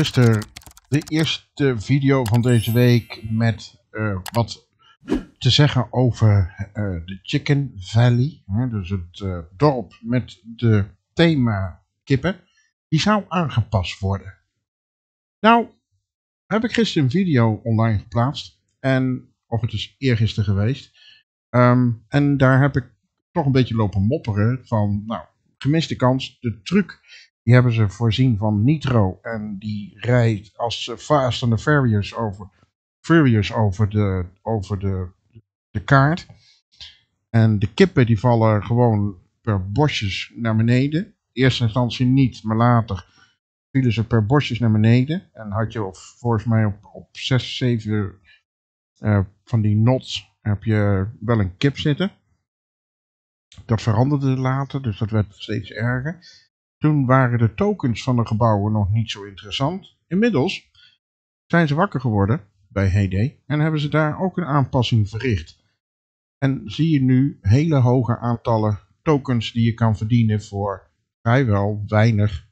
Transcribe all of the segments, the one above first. gisteren de eerste video van deze week met wat te zeggen over de Chicken Valley. Hè, dus het dorp met de thema kippen. Die zou aangepast worden. Nou, heb ik gisteren een video online geplaatst. En, of het is eergisteren geweest. En daar heb ik toch een beetje lopen mopperen van, nou, gemiste kans, de truc. Die hebben ze voorzien van nitro en die rijdt als Fast and Furious over de kaart. En de kippen die vallen gewoon per bosjes naar beneden. In eerste instantie niet, maar later vielen ze per bosjes naar beneden. En had je volgens mij op 6, 7 van die knots heb je wel een kip zitten. Dat veranderde later, dus dat werd steeds erger. Toen waren de tokens van de gebouwen nog niet zo interessant. Inmiddels zijn ze wakker geworden bij HD en hebben ze daar ook een aanpassing verricht. En zie je nu hele hoge aantallen tokens die je kan verdienen voor vrijwel weinig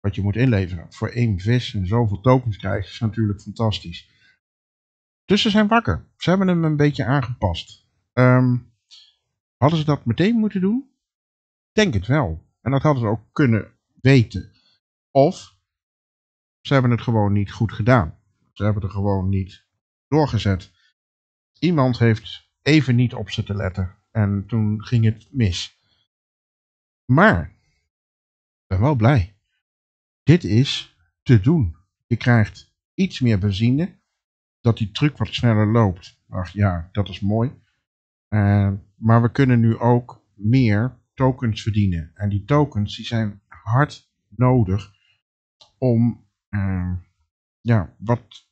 wat je moet inleveren. Voor één vis en zoveel tokens krijgen is natuurlijk fantastisch. Dus ze zijn wakker. Ze hebben hem een beetje aangepast. Hadden ze dat meteen moeten doen? Denk het wel. En dat hadden ze ook kunnen weten. Of ze hebben het gewoon niet goed gedaan. Ze hebben er gewoon niet doorgezet. Iemand heeft even niet op zitten letten. En toen ging het mis. Maar ik ben wel blij. Dit is te doen. Je krijgt iets meer benzine. Dat die truck wat sneller loopt. Ach ja, dat is mooi. Maar we kunnen nu ook meer tokens verdienen. En die tokens die zijn hard nodig om ja, wat...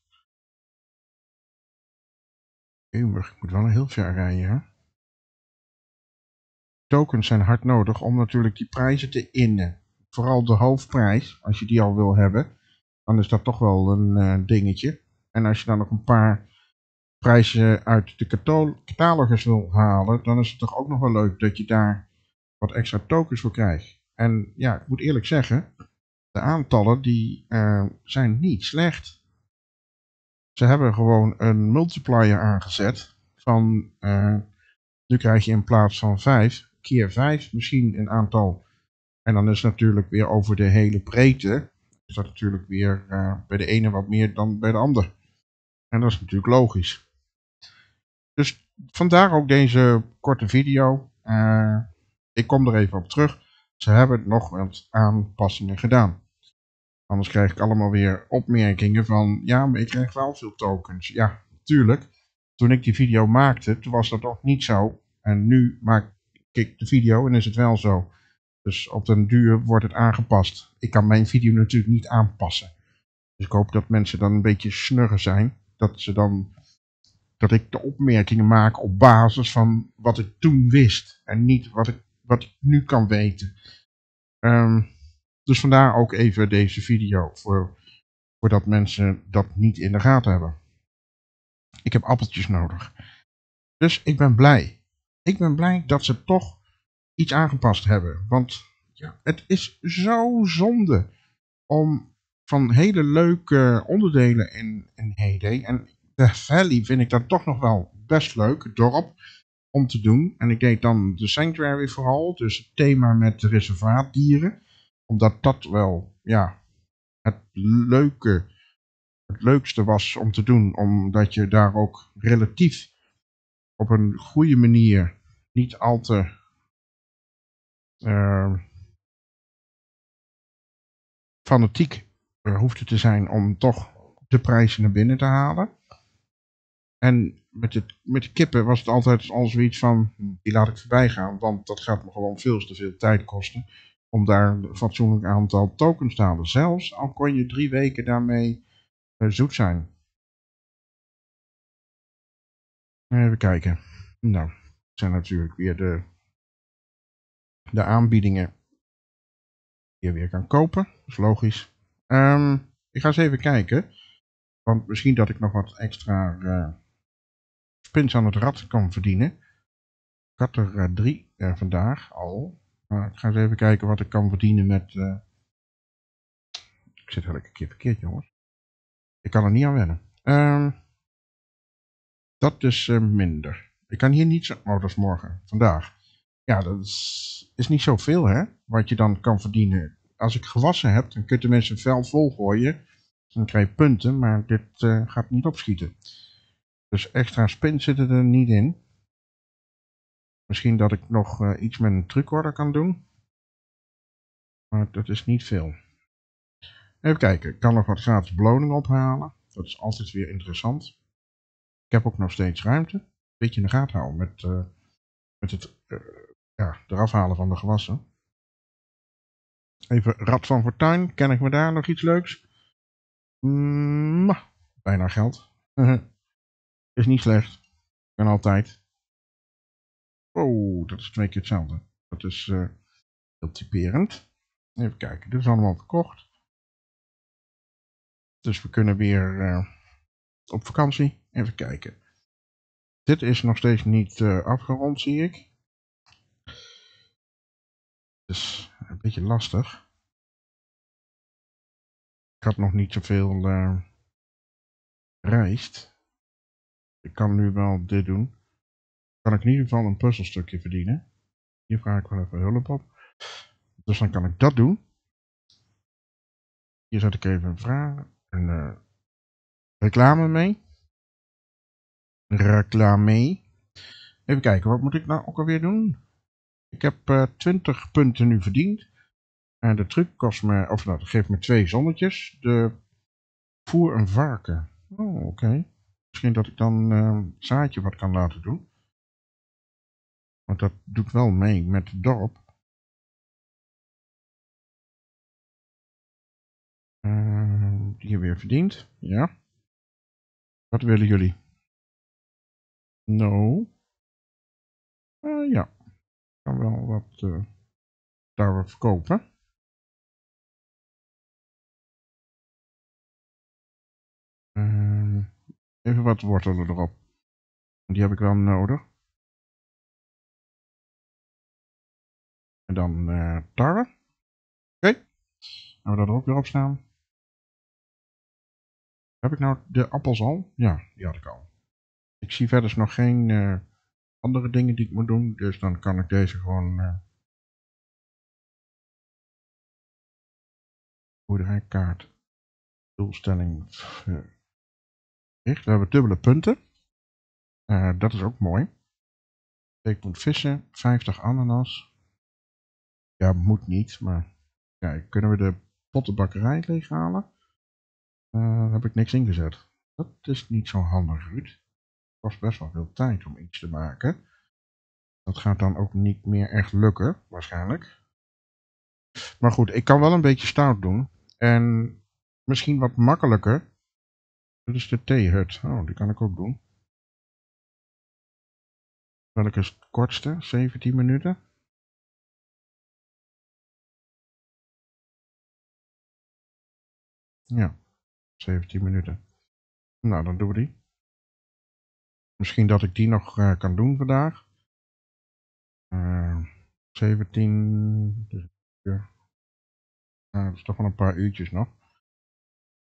Ik moet wel een heel ver rijden, hè? Tokens zijn hard nodig om natuurlijk die prijzen te innen. Vooral de hoofdprijs, als je die al wil hebben, dan is dat toch wel een dingetje. En als je dan nog een paar prijzen uit de catalogus wil halen, dan is het toch ook nog wel leuk dat je daar wat extra tokens voor krijg. En ja, ik moet eerlijk zeggen, de aantallen die zijn niet slecht. Ze hebben gewoon een multiplier aangezet van nu krijg je in plaats van 5 keer 5 misschien een aantal. En dan is natuurlijk weer over de hele breedte is dat natuurlijk weer bij de ene wat meer dan bij de ander. En dat is natuurlijk logisch. Dus vandaar ook deze korte video. Ik kom er even op terug. Ze hebben nog wat aanpassingen gedaan. Anders krijg ik allemaal weer opmerkingen van, ja, maar ik krijg wel veel tokens. Ja, tuurlijk. Toen ik die video maakte, toen was dat nog niet zo. En nu maak ik de video en is het wel zo. Dus op den duur wordt het aangepast. Ik kan mijn video natuurlijk niet aanpassen. Dus ik hoop dat mensen dan een beetje snugger zijn. Dat ik de opmerkingen maak op basis van wat ik toen wist. En niet wat ik nu kan weten. Dus vandaar ook even deze video. Voordat mensen dat niet in de gaten hebben. Ik heb appeltjes nodig. Dus ik ben blij. Ik ben blij dat ze toch iets aangepast hebben. Want ja, het is zo zonde om van hele leuke onderdelen in HD. En de Valley vind ik dat toch nog wel best leuk. Het dorp. Om te doen. En ik deed dan de Sanctuary vooral. Dus het thema met de reservaatdieren. Omdat dat wel ja, het leukste was om te doen. Omdat je daar ook relatief op een goede manier niet al te fanatiek hoefde te zijn om toch de prijzen naar binnen te halen. En met de kippen was het altijd al zoiets van, die laat ik voorbij gaan, want dat gaat me gewoon veel te veel tijd kosten om daar een fatsoenlijk aantal tokens te halen. Zelfs al kon je 3 weken daarmee zoet zijn. Even kijken. Nou, dat zijn natuurlijk weer de aanbiedingen die je weer kan kopen. Dat is logisch. Ik ga eens even kijken, want misschien dat ik nog wat extra spins aan het rad kan verdienen. Ik had er 3 vandaag al. Ik ga eens even kijken wat ik kan verdienen met... Ik zit elke keer verkeerd, jongens. Ik kan er niet aan wennen. Dat is minder. Ik kan hier niet zo... Oh, dat is morgen. Vandaag. Ja, dat is niet zoveel, hè? Wat je dan kan verdienen. Als ik gewassen heb, dan kun je tenminste een vel volgooien. Dan krijg je punten, maar dit gaat niet opschieten. Dus extra spin zitten er niet in. Misschien dat ik nog iets met een trucorder kan doen. Maar dat is niet veel. Even kijken, ik kan nog wat gratis beloning ophalen. Dat is altijd weer interessant. Ik heb ook nog steeds ruimte. Een beetje in de gaten houden met het eraf halen van de gewassen. Even Rad van Fortuyn. Ken ik me daar nog iets leuks? Bijna geld. Is niet slecht. Kan altijd. Oh, dat is 2 keer hetzelfde. Dat is heel typerend. Even kijken, dit is allemaal verkocht. Dus we kunnen weer op vakantie. Even kijken. Dit is nog steeds niet afgerond, zie ik. Dus een beetje lastig. Ik had nog niet zoveel rijst. Ik kan nu wel dit doen. Kan ik in ieder geval een puzzelstukje verdienen. Hier vraag ik wel even hulp op. Dus dan kan ik dat doen. Hier zet ik even een vraag. Een reclame mee. Reclame. Even kijken, wat moet ik nou ook alweer doen? Ik heb 20 punten nu verdiend. En de truc kost me, of nou, dat geeft me 2 zonnetjes. De voer een varken. Oh, oké. Misschien dat ik dan zaadje wat kan laten doen. Want dat doet wel mee met het dorp. Die weer verdiend, ja. Wat willen jullie? No. Ja. Ik kan wel wat daar wat verkopen. Even wat wortelen erop. Die heb ik wel nodig. En dan tarwe. Oké. Gaan we dat er ook weer op staan. Heb ik nou de appels al? Ja, die had ik al. Ik zie verder nog geen andere dingen die ik moet doen. Dus dan kan ik deze gewoon... boerderijkaart. Doelstelling verricht. We hebben dubbele punten. Dat is ook mooi. Ik moet vissen. 50 ananas. Ja, moet niet. Maar kijk, kunnen we de pottenbakkerij leeghalen? Daar heb ik niks ingezet. Dat is niet zo handig, Ruud. Het kost best wel veel tijd om iets te maken. Dat gaat dan ook niet meer echt lukken, waarschijnlijk. Maar goed, ik kan wel een beetje stout doen. En misschien wat makkelijker. Dat is de theehut. Oh, die kan ik ook doen. Welke is het kortste? 17 minuten. Ja. 17 minuten. Nou, dan doen we die. Misschien dat ik die nog kan doen vandaag. 17... dat is toch wel een paar uurtjes nog.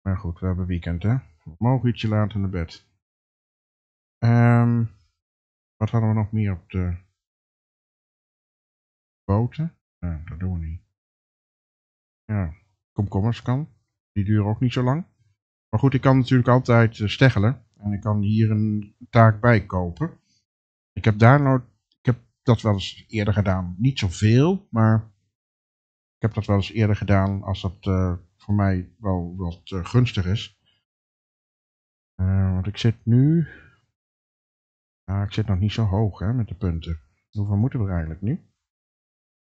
Maar goed, we hebben weekend, hè. We mogen ietsje later naar bed. Wat hadden we nog meer op de... boten? Nee, dat doen we niet. Ja, komkommers kan. Die duren ook niet zo lang. Maar goed, ik kan natuurlijk altijd steggelen. En ik kan hier een taak bij kopen. Ik heb daar nou, ik heb dat wel eens eerder gedaan. Niet zoveel, maar ik heb dat wel eens eerder gedaan als dat voor mij wel wat gunstig is. Want ik zit nu... ik zit nog niet zo hoog, hè, met de punten. Hoeveel moeten we eigenlijk nu?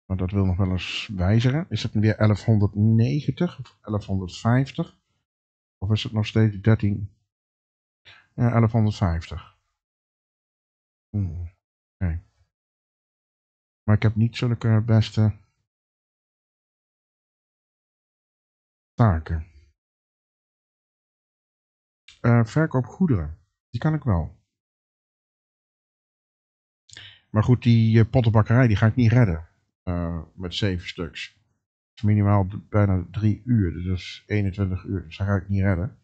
Want dat wil nog wel eens wijzigen. Is het weer 1190 of 1150? Of is het nog steeds 13? Ja, 1150. Okay. Maar ik heb niet zulke beste taken. Verkoop goederen. Die kan ik wel. Maar goed, die pottenbakkerij die ga ik niet redden. Met 7 stuks. Minimaal bijna 3 uur, dus 21 uur, dus dat ga ik niet redden.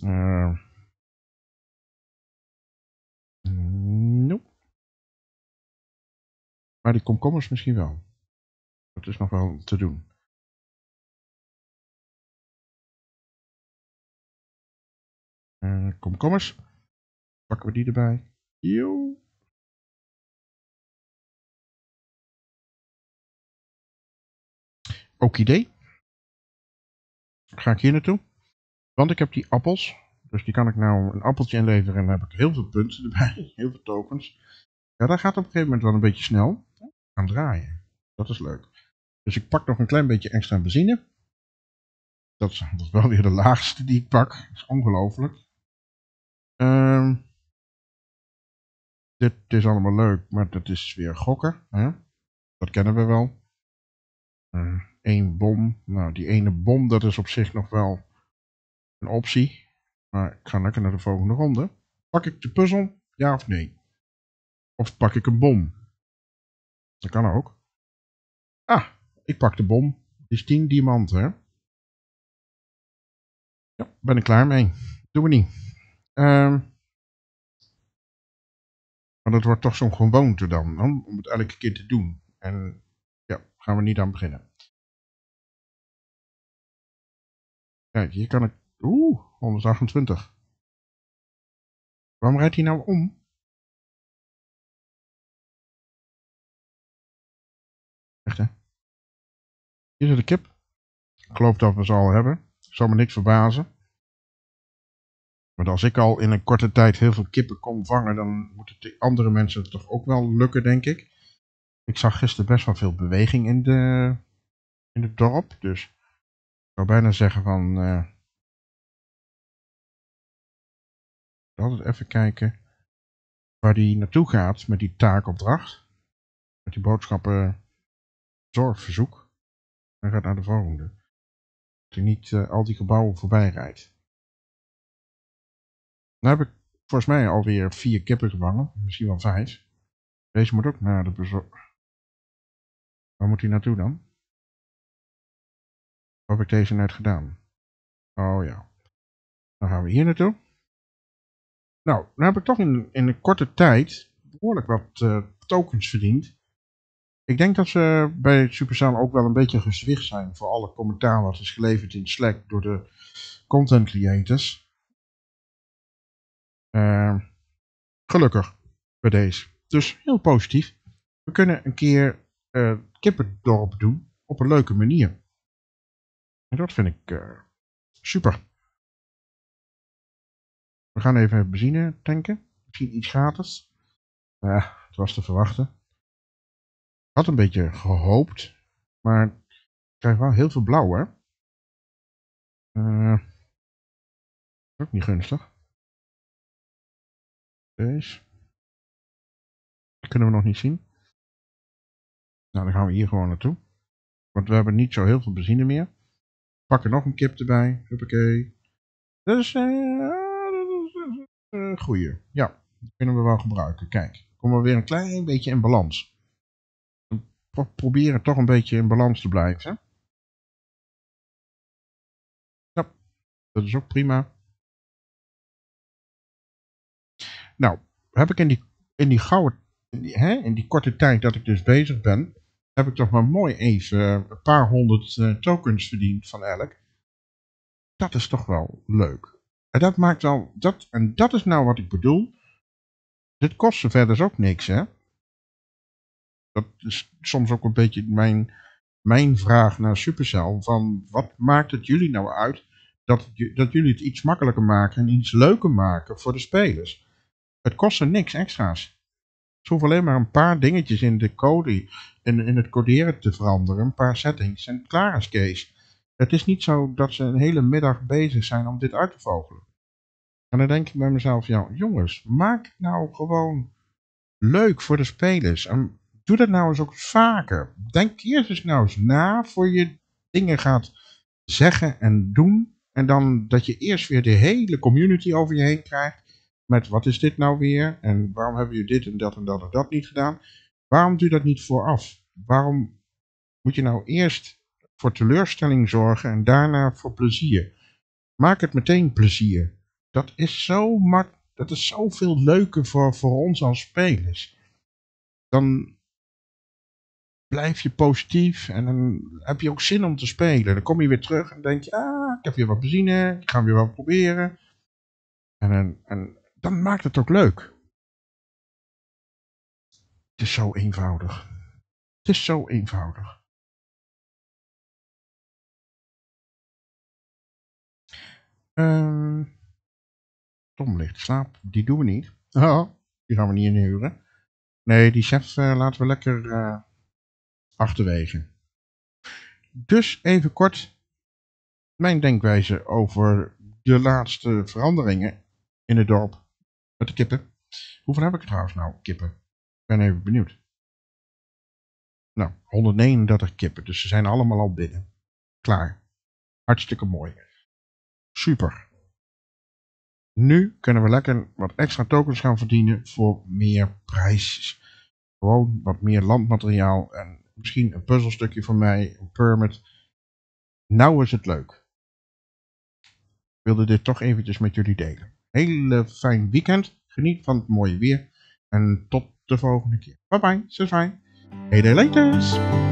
Nope. Maar die komkommers misschien wel. Dat is nog wel te doen. Komkommers. Pakken we die erbij. Yo. Ook idee. Ga ik hier naartoe. Want ik heb die appels. Dus die kan ik nou een appeltje inleveren. En dan heb ik heel veel punten erbij. Heel veel tokens. Ja, dat gaat op een gegeven moment wel een beetje snel. Gaan draaien. Dat is leuk. Dus ik pak nog een klein beetje extra benzine. Dat is wel weer de laagste die ik pak. Dat is ongelooflijk. Dit is allemaal leuk. Maar dat is weer gokken. Hè? Dat kennen we wel. Eén bom. Nou, die ene bom, dat is op zich nog wel een optie. Maar ik ga lekker naar de volgende ronde. Pak ik de puzzel? Ja of nee? Of pak ik een bom? Dat kan ook. Ah, ik pak de bom. Die is 10 diamanten, hè? Ja, ben ik klaar mee. Doen we niet. Maar dat wordt toch zo'n gewoonte dan, om het elke keer te doen. En ja, gaan we niet aan beginnen. Kijk, hier kan ik... Oeh, 128. Waarom rijdt hij nou om? Echt, hè? Hier zit een kip. Ik geloof dat we ze al hebben. Ik zal me niks verbazen. Maar als ik al in een korte tijd heel veel kippen kon vangen, dan moeten de andere mensen toch ook wel lukken, denk ik. Ik zag gisteren best wel veel beweging in het dorp, dus ik zou bijna zeggen van... Altijd even kijken waar die naartoe gaat met die taakopdracht. Met die boodschappen zorgverzoek. Dan gaat naar de volgende. Dat hij niet al die gebouwen voorbij rijdt. Nou heb ik volgens mij alweer 4 kippen gevangen. Misschien wel 5. Deze moet ook naar de bezorg. Waar moet hij naartoe dan? Wat heb ik deze net gedaan? Oh ja. Dan gaan we hier naartoe. Nou, dan heb ik toch in een korte tijd behoorlijk wat tokens verdiend. Ik denk dat ze bij Supercell ook wel een beetje gezwicht zijn voor alle commentaar wat is geleverd in Slack door de content creators. Gelukkig bij deze. Dus heel positief. We kunnen een keer kippendorp doen op een leuke manier. En dat vind ik super. We gaan even benzine tanken. Misschien iets gratis. Ja, het was te verwachten. Ik had een beetje gehoopt. Maar ik krijg wel heel veel blauw, hè. Ook niet gunstig. Deze. Dat kunnen we nog niet zien. Nou, dan gaan we hier gewoon naartoe. Want we hebben niet zo heel veel benzine meer. We pakken nog een kip erbij. Huppakee. Dus... goeie. Ja, dat kunnen we wel gebruiken. Kijk, komen we weer een klein beetje in balans. We proberen toch een beetje in balans te blijven. Hè? Ja, dat is ook prima. Nou, heb ik in die korte tijd dat ik dus bezig ben, heb ik toch maar mooi even een paar honderd tokens verdiend van elk. Dat is toch wel leuk. En dat maakt al, dat is nou wat ik bedoel. Dit kost zover dus ook niks, hè. Dat is soms ook een beetje mijn vraag naar Supercell. Van, wat maakt het jullie nou uit dat jullie het iets makkelijker maken en iets leuker maken voor de spelers? Het kost er niks extra's. Ze hoeven alleen maar een paar dingetjes in de code, in het coderen te veranderen. Een paar settings en klaar is Kees. Het is niet zo dat ze een hele middag bezig zijn om dit uit te vogelen. En dan denk ik bij mezelf, ja, jongens, maak het nou gewoon leuk voor de spelers. En doe dat nou eens ook vaker. Denk eerst eens nou eens na voor je dingen gaat zeggen en doen. En dan dat je eerst weer de hele community over je heen krijgt. Met wat is dit nou weer? En waarom hebben jullie dit en dat en dat en dat niet gedaan? Waarom doe je dat niet vooraf? Waarom moet je nou eerst... voor teleurstelling zorgen en daarna voor plezier. Maak het meteen plezier. Dat is zo makkelijk. Dat is zoveel leuker voor ons als spelers. Dan blijf je positief en dan heb je ook zin om te spelen. Dan kom je weer terug en denk je, ah, ik heb weer wat benzine, ik ga weer wat proberen. En dan maakt het ook leuk. Het is zo eenvoudig. Het is zo eenvoudig. Tom ligt slaap, die doen we niet. Oh, die gaan we niet inhuren. Nee, die chef laten we lekker achterwege. Dus even kort mijn denkwijze over de laatste veranderingen in het dorp met de kippen. Hoeveel heb ik trouwens nou, kippen? Ik ben even benieuwd. Nou, 139 kippen, dus ze zijn allemaal al binnen. Klaar. Hartstikke mooi. Super. Nu kunnen we lekker wat extra tokens gaan verdienen voor meer prijsjes. Gewoon wat meer landmateriaal en misschien een puzzelstukje voor mij, een permit. Nou is het leuk. Ik wilde dit toch eventjes met jullie delen. Hele fijn weekend. Geniet van het mooie weer. En tot de volgende keer. Bye bye. Hey, de laters.